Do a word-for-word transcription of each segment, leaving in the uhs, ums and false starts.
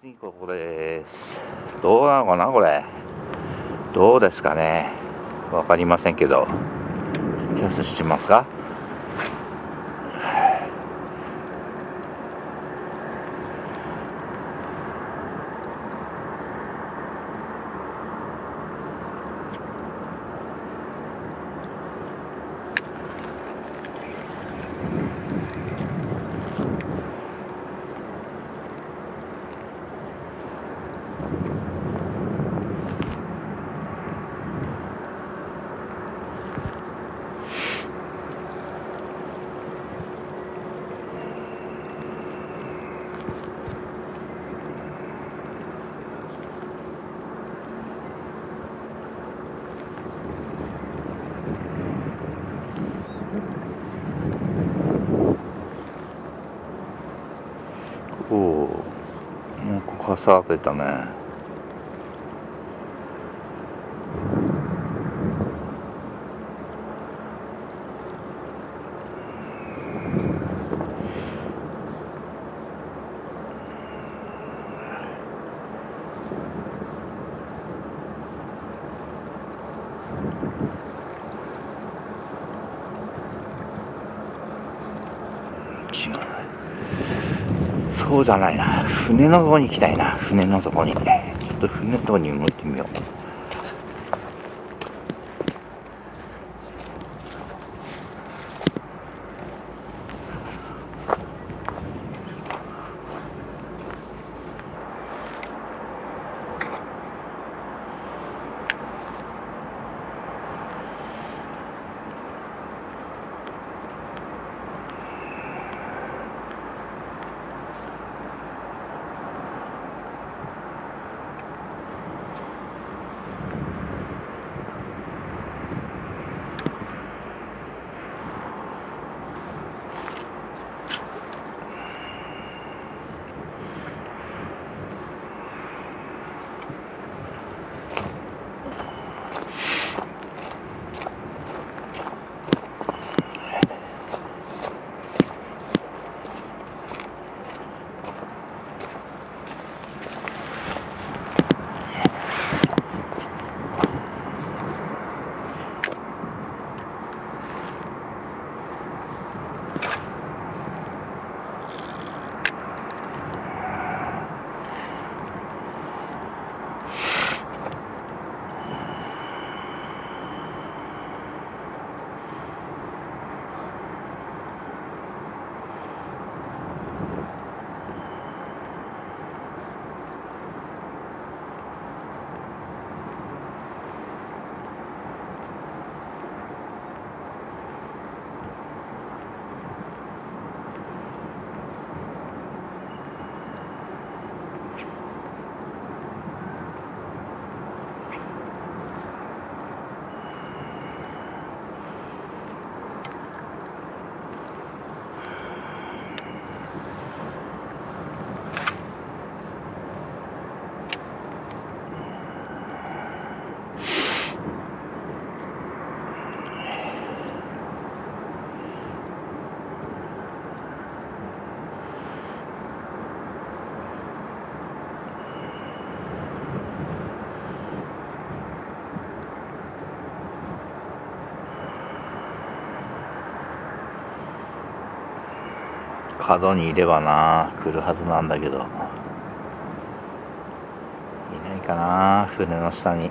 次ここです。どうなのかなこれ、どうですかね、わかりませんけど、キャスしますか。おー、なんかかさってたね。違う、そうじゃないな、船のとこに行きたいな、船のとこに、ちょっと船のとこに向いてみよう。角にいればな、来るはずなんだけど、いないかな、船の下に。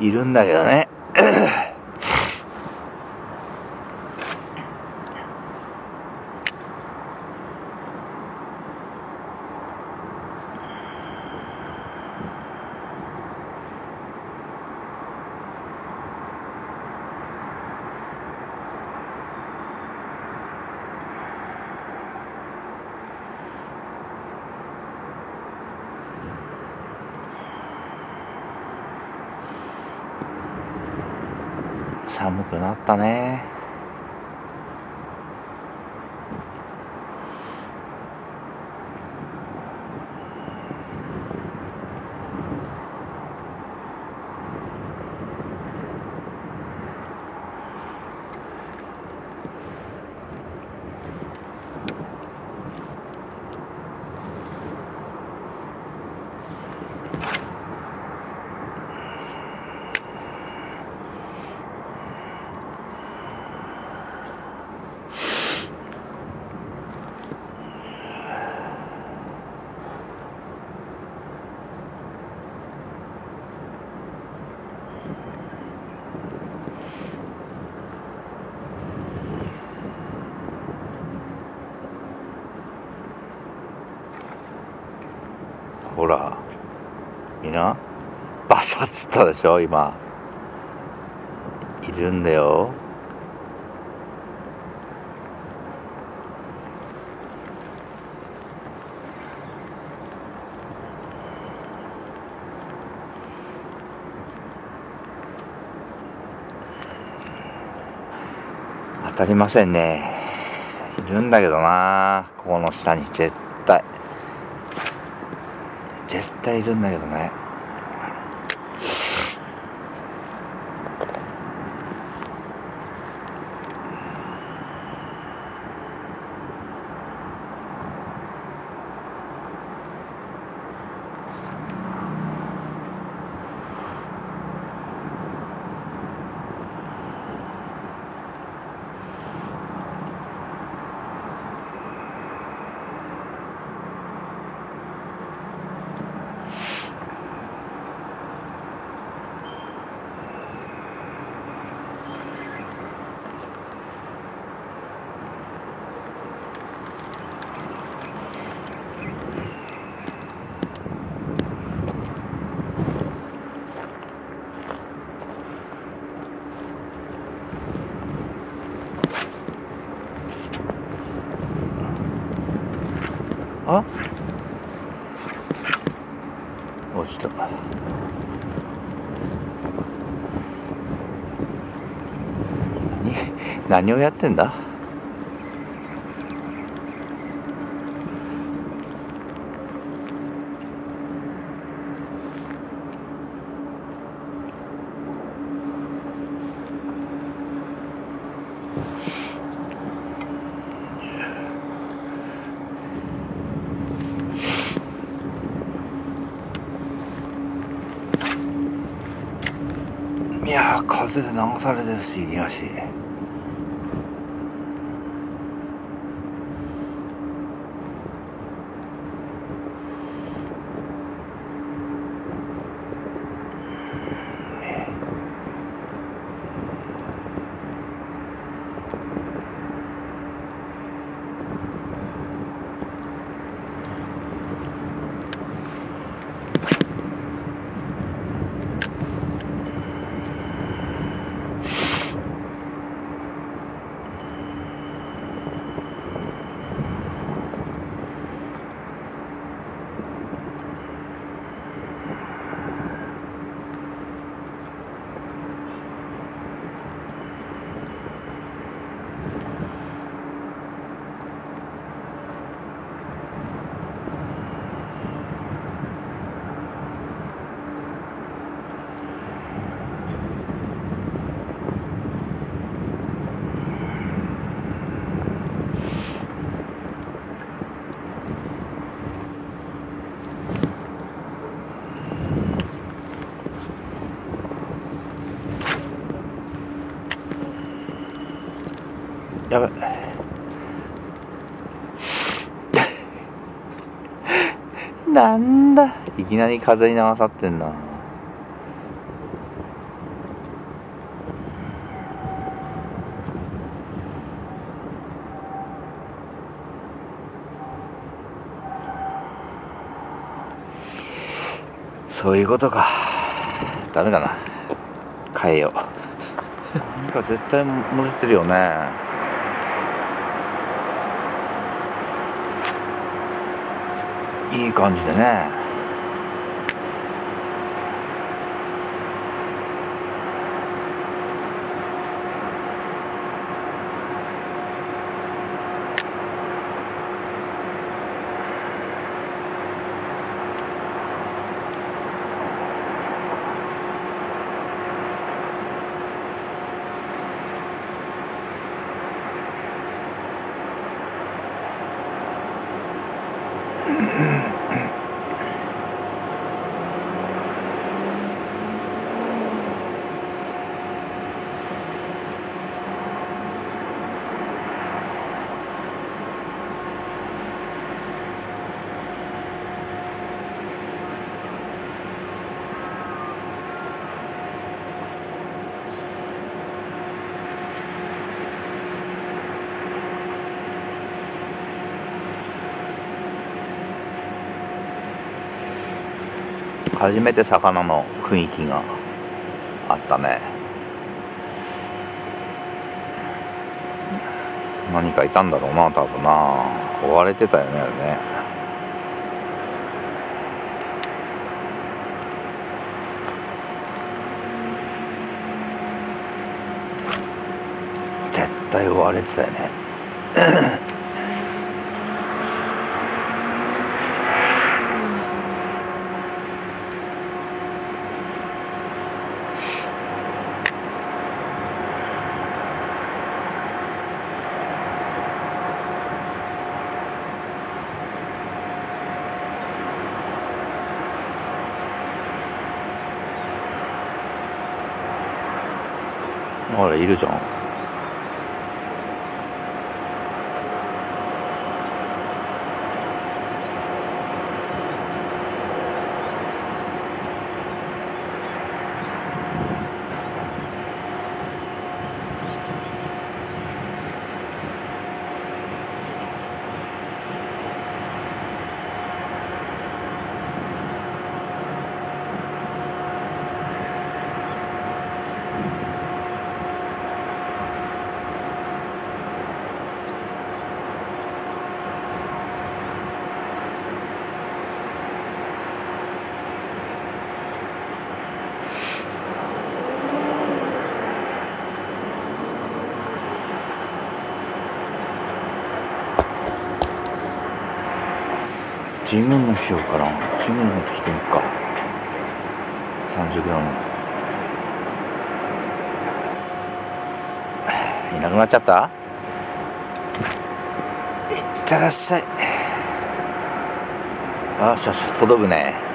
いるんだけどね。寒くなったね。ほらみんなバサッつったでしょ。今いるんだよ。当たりませんね。いるんだけどな、ここの下に絶対絶対いるんだけどね。あ、落ちた。何、何をやってんだ。いやー、風で流されてるし、癒しやばいなんだ、いきなり風に流さってんな。そういうことか。ダメだな、変えよう。なんか絶対もじってるよね。いい感じでね。初めて魚の雰囲気があったね。何かいたんだろうな、多分な。追われてたよね、あれね。絶対追われてたよね。あれいるじゃん。自分の塩から自分の持ってきてみっか。 さんじゅうグラム いなくなっちゃった。いってらっしゃい。あーしゃしゃ届くね。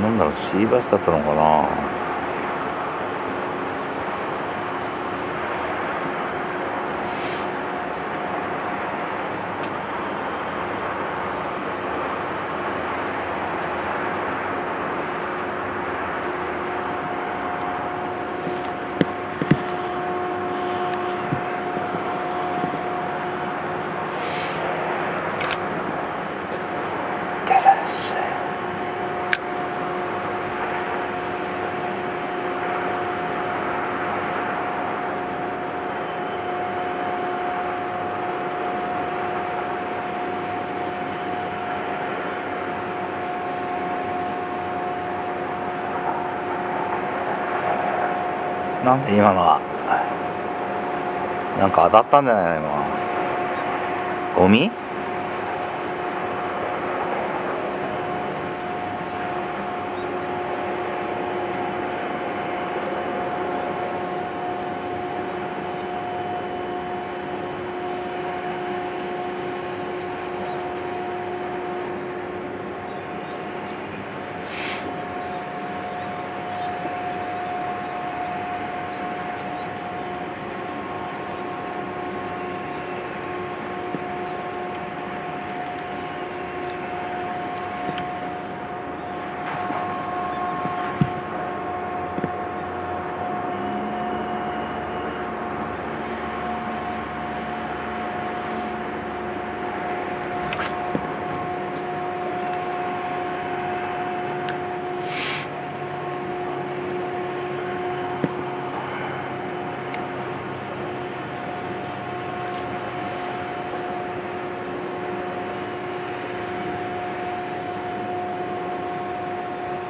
なんだろう、シーバスだったのかな。なんで今のはなんか当たったんじゃないの今。ゴミ？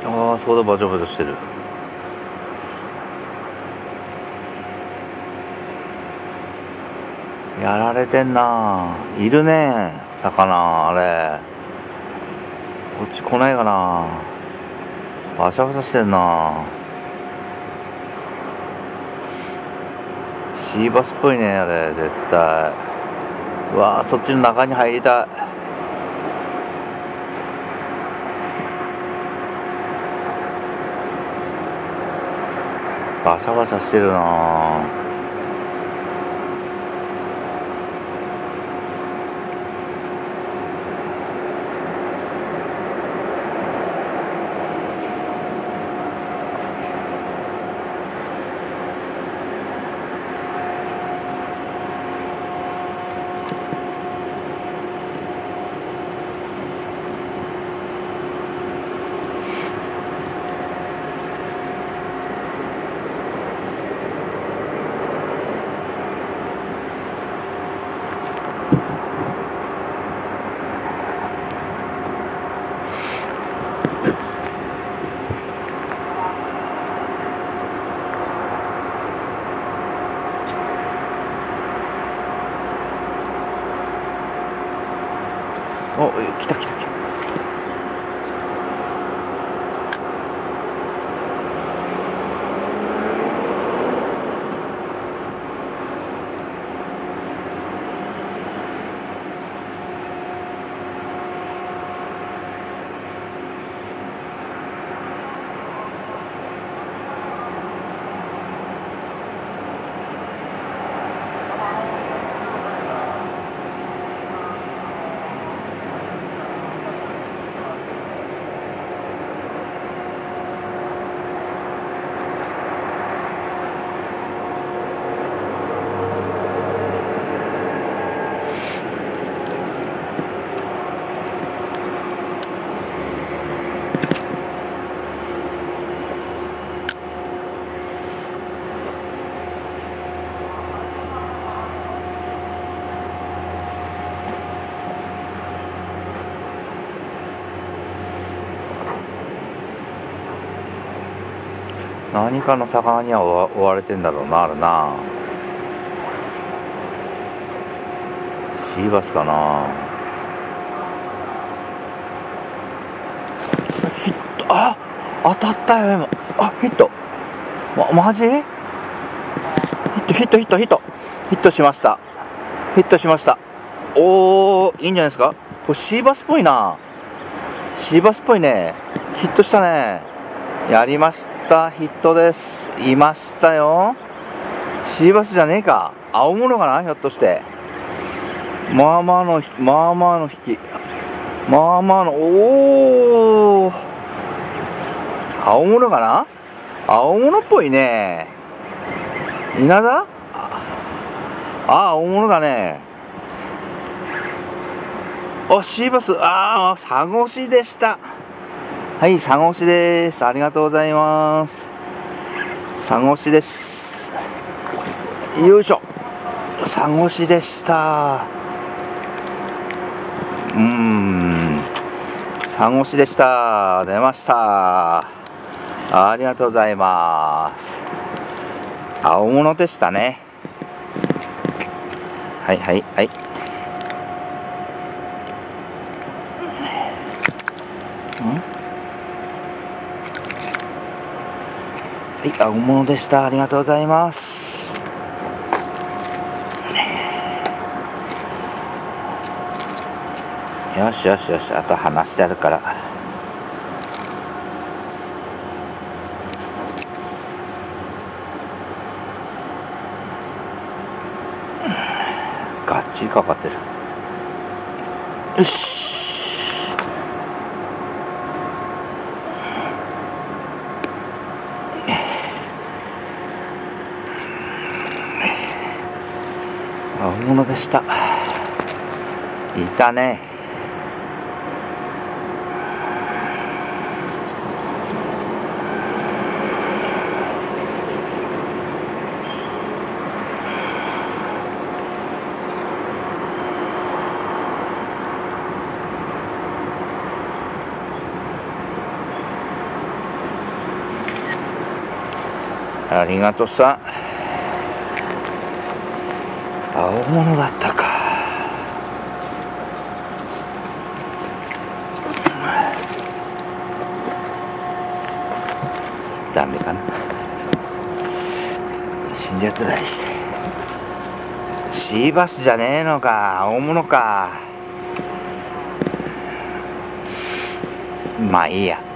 ああ、そこでバチョバチョしてる。やられてんな。いるね、魚。あれこっち来ないかな。バシャバシャしてんな。シーバスっぽいねあれ絶対。うわー、そっちの中に入りたい。バシャバシャしてるな。お、来た来た来た。何かの魚には追われてんだろうな、あるな。シーバスかな。ヒット、あ、当たったよ今。あ、ヒット、ま、マジ？ヒットヒットヒットヒットヒットしました。ヒットしました。おー、いいんじゃないですかこれ。シーバスっぽいな。シーバスっぽいね。ヒットしたね。やりました。ヒットです。いましたよ。シーバスじゃねえか、青物かな、ひょっとして。まあまあの、まあまあの引き、まあまあの、おお、青物かな。青物っぽいね。稲田、あ、青物だね。あ、シーバス、ああ、サゴシでした。はい、サゴシです。ありがとうございます。サゴシです。よいしょ。サゴシでした。うーん。サゴシでした。出ました。ありがとうございます。青物でしたね。はいはいはい。はい、青物でした。ありがとうございます。よしよしよし、あと話してあるから。がっちりかかってる。よし。ものでした。いたね。ありがとうさん。青物だったか。ダメかな。死んじゃったりして。シーバスじゃねえのか、大物か。まあいいや。